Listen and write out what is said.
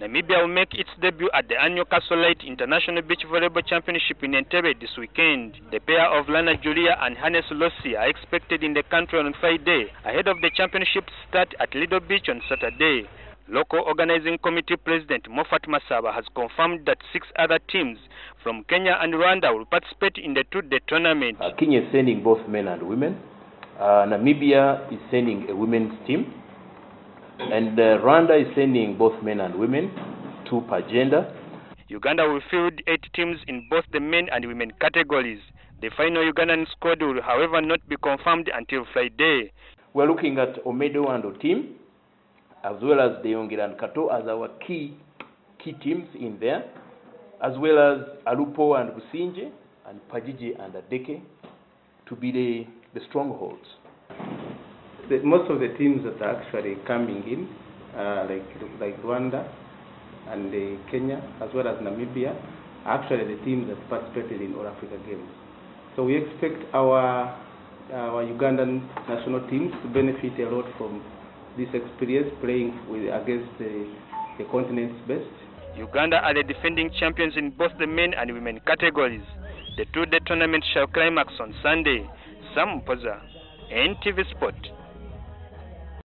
Namibia will make its debut at the annual Castle Lite International Beach Volleyball Championship in Entebbe this weekend. The pair of Lana Julia and Hannes Lossi are expected in the country on Friday, ahead of the championship start at Little Beach on Saturday. Local Organizing Committee President Moffat Masaba has confirmed that 6 other teams from Kenya and Rwanda will participate in the two-day tournament. Kenya is sending both men and women. Namibia is sending a women's team. And Rwanda is sending both men and women, 2 per gender. Uganda will field 8 teams in both the men and women categories. The final Ugandan squad will, however, not be confirmed until Friday. We're looking at Omedo and Otim, as well as Deongira and Kato as our key teams in there, as well as Alupo and Gusinje and Pajiji and Adeke to be the strongholds. Most of the teams that are actually coming in, like Rwanda and Kenya, as well as Namibia, are actually the teams that participated in All Africa Games. So we expect our Ugandan national teams to benefit a lot from this experience playing against the continent's best. Uganda are the defending champions in both the men and women categories. The two-day tournament shall climax on Sunday. Sam Mpoza, NTV Sport.